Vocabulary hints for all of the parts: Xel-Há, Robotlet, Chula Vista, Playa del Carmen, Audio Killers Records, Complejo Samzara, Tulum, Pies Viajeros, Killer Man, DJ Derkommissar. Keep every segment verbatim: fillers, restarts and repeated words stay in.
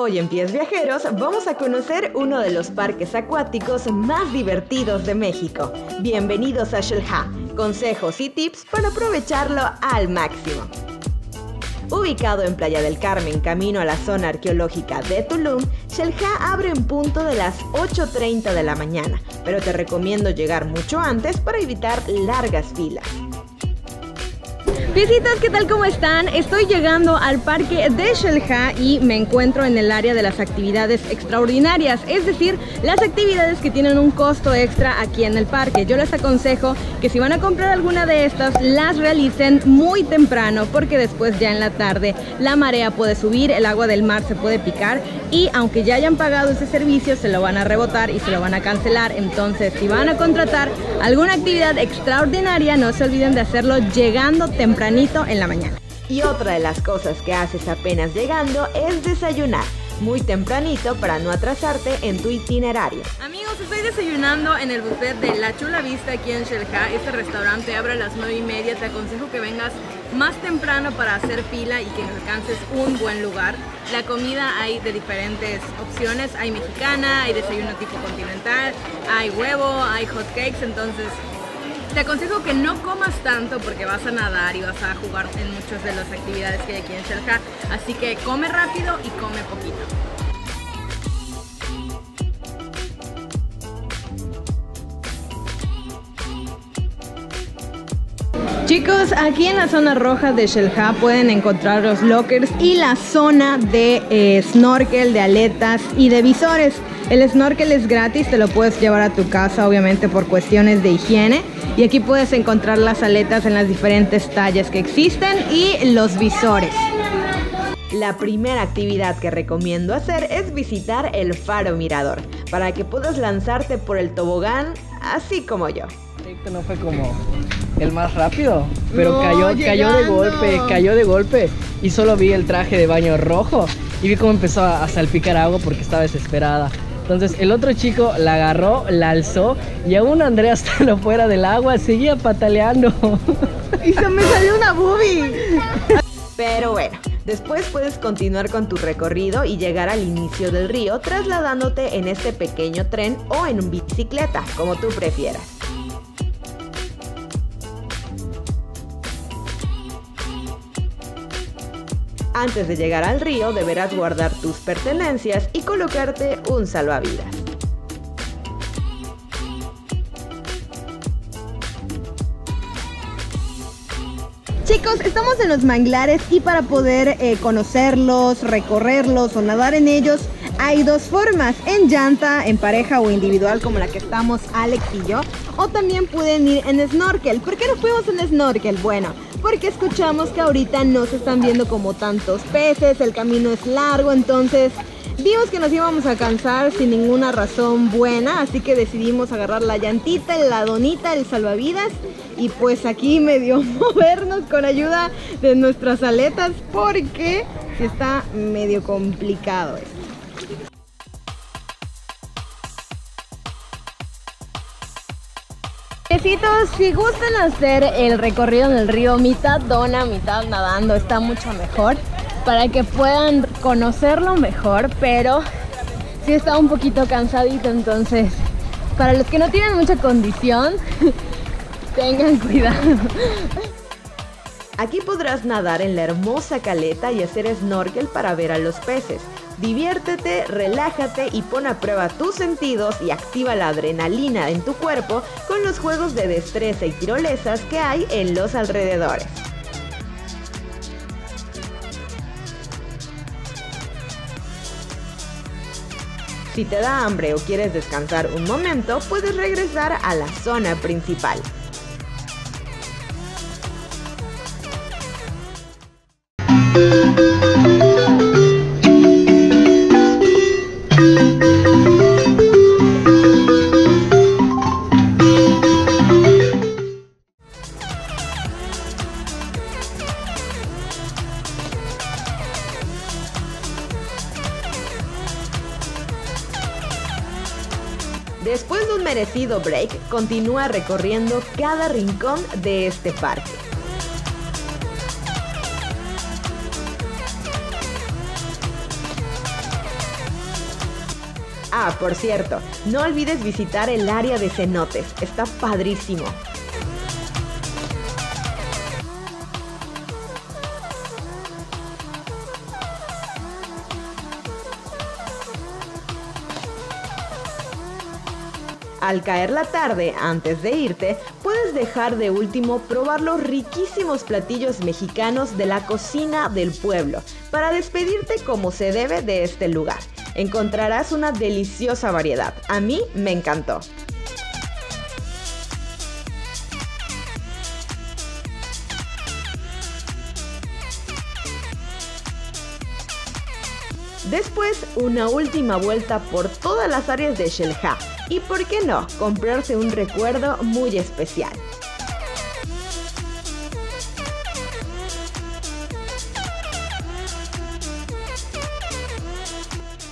Hoy en Pies Viajeros vamos a conocer uno de los parques acuáticos más divertidos de México. Bienvenidos a Xel-Há, consejos y tips para aprovecharlo al máximo. Ubicado en Playa del Carmen, camino a la zona arqueológica de Tulum, Xel-Há abre en punto de las ocho treinta de la mañana, pero te recomiendo llegar mucho antes para evitar largas filas. Piecitos, ¿qué tal? ¿Cómo están? Estoy llegando al parque de Xel-Há y me encuentro en el área de las actividades extraordinarias, es decir, las actividades que tienen un costo extra aquí en el parque. Yo les aconsejo que si van a comprar alguna de estas, las realicen muy temprano, porque después ya en la tarde la marea puede subir, el agua del mar se puede picar y aunque ya hayan pagado ese servicio, se lo van a rebotar y se lo van a cancelar. Entonces, si van a contratar alguna actividad extraordinaria, no se olviden de hacerlo llegando temprano. tempranito en la mañana. Y otra de las cosas que haces apenas llegando es desayunar muy tempranito para no atrasarte en tu itinerario. Amigos, estoy desayunando en el buffet de la Chula Vista aquí en Xel-Há. Este restaurante abre a las nueve y media. Te aconsejo que vengas más temprano para hacer fila y que alcances un buen lugar. La comida hay de diferentes opciones. Hay mexicana, hay desayuno tipo continental, hay huevo, hay hot cakes. Entonces, te aconsejo que no comas tanto porque vas a nadar y vas a jugar en muchas de las actividades que hay aquí en Xel-Há, así que come rápido y come poquito. Chicos, aquí en la zona roja de Xel-Há pueden encontrar los lockers y la zona de eh, snorkel, de aletas y de visores. El snorkel es gratis, te lo puedes llevar a tu casa, obviamente por cuestiones de higiene. Y aquí puedes encontrar las aletas en las diferentes tallas que existen y los visores. La primera actividad que recomiendo hacer es visitar el faro mirador, para que puedas lanzarte por el tobogán, así como yo. No fue como el más rápido, pero no, cayó, cayó de golpe, cayó de golpe y solo vi el traje de baño rojo y vi cómo empezó a salpicar agua porque estaba desesperada. Entonces el otro chico la agarró, la alzó y aún Andrea estando fuera del agua seguía pataleando. Y se me salió una boobie. Pero bueno, después puedes continuar con tu recorrido y llegar al inicio del río trasladándote en este pequeño tren o en bicicleta, como tú prefieras. Antes de llegar al río, deberás guardar tus pertenencias y colocarte un salvavidas. Chicos, estamos en los manglares y para poder eh, conocerlos, recorrerlos o nadar en ellos, hay dos formas: en llanta, en pareja o individual, como la que estamos Alex y yo, o también pueden ir en snorkel. ¿Por qué no fuimos en snorkel? Bueno, porque escuchamos que ahorita no se están viendo como tantos peces, el camino es largo, entonces vimos que nos íbamos a cansar sin ninguna razón buena, así que decidimos agarrar la llantita, la donita, el salvavidas y pues aquí medio movernos con ayuda de nuestras aletas porque está medio complicado esto. Si gustan hacer el recorrido en el río mitad dona, mitad nadando, está mucho mejor para que puedan conocerlo mejor, pero sí está un poquito cansadito, entonces para los que no tienen mucha condición, tengan cuidado. Aquí podrás nadar en la hermosa caleta y hacer snorkel para ver a los peces. Diviértete, relájate y pon a prueba tus sentidos y activa la adrenalina en tu cuerpo con los juegos de destreza y tirolesas que hay en los alrededores. Si te da hambre o quieres descansar un momento, puedes regresar a la zona principal. Después de un merecido break, continúa recorriendo cada rincón de este parque. Ah, por cierto, no olvides visitar el área de cenotes, está padrísimo. Al caer la tarde, antes de irte, puedes dejar de último probar los riquísimos platillos mexicanos de la cocina del pueblo, para despedirte como se debe de este lugar. Encontrarás una deliciosa variedad. A mí me encantó. Después, una última vuelta por todas las áreas de Xel-Há. Y por qué no, comprarse un recuerdo muy especial.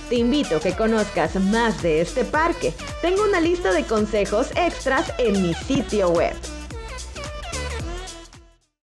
Te invito a que conozcas más de este parque. Tengo una lista de consejos extras en mi sitio web.